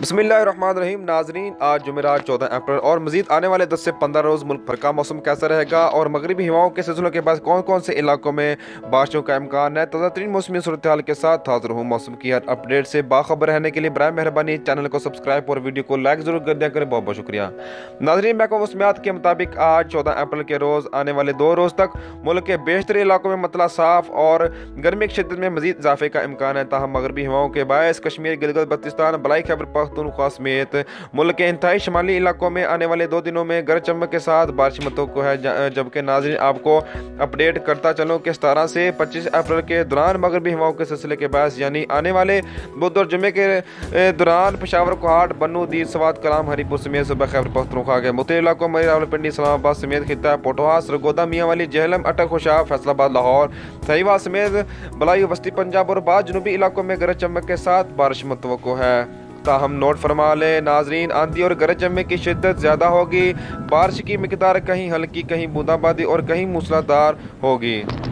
बिस्मिल्लाहिर्रहमानिर्रहीम नाजरीन, आज जुमेरात 14 अप्रैल और मजीद आने वाले 10 से 15 रोज़ मुल्क भर का मौसम कैसा रहेगा और मगरबी हिमाओं के सिलसिलों के बाद कौन कौन से इलाकों में बारिशों का इम्कान है, ताज़ा तरीन मौसमी सूरत हाल के साथ हाजिर हूँ। मौसम की हर अपडेट से बाखबर रहने के लिए बराए मेहरबानी चैनल को सब्सक्राइब और वीडियो को लाइक ज़रूर कर दिया करें। बहुत बहुत शुक्रिया। नाजरीन, महकमा मौसमियात के मुताबिक आज 14 अप्रैल के रोज़ आने वाले 2 रोज़ तक मुल्क के बेशतर इलाकों में मतला साफ और गर्मी की शिद्दत में मज़ीद इजाफे का इम्कान है। ताहम मगरबी हवाओं के बायस कश्मीर, गिलगित बल्तिस्तान, बलाई खैबर पख्तूनख्वा समेत मुल्क के इंतहाई शमाली इलाकों में आने वाले 2 दिनों में गरज चमक के साथ बारिश मुतवक्को है। जबकि नाज़रीन, आपको अपडेट करता चलूँ कि 17 से 25 अप्रैल के दौरान मगरबी हवाओं के सिलसिले के बायस यानी आने वाले बुध और जुमे के दौरान पेशावर, कोहाट, बन्नू, दीद, सवात, कलाम, हरीपुर समेत सूबा खैबर पख्तूनख्वा के मुख्तलिफ इलाकों में रावलपिंडी, इस्लामाबाद समेत खिता पोटोहा, सरगोदा, मियांवाली, जेहलम, अटक, खुशाब, फैसलाबाद, लाहौर, साहिवाल समेत बलाई, वस्ती पंजाब और बाद जनूबी इलाकों में गरज चमक के साथ बारिश मुतवक्को है। ताहम नोट फरमा लें नाजरीन, आंधी और गरज चमक की शिद्दत ज़्यादा होगी। बारिश की मिकदार कहीं हल्की, कहीं बूंदाबांदी और कहीं मूसलाधार होगी।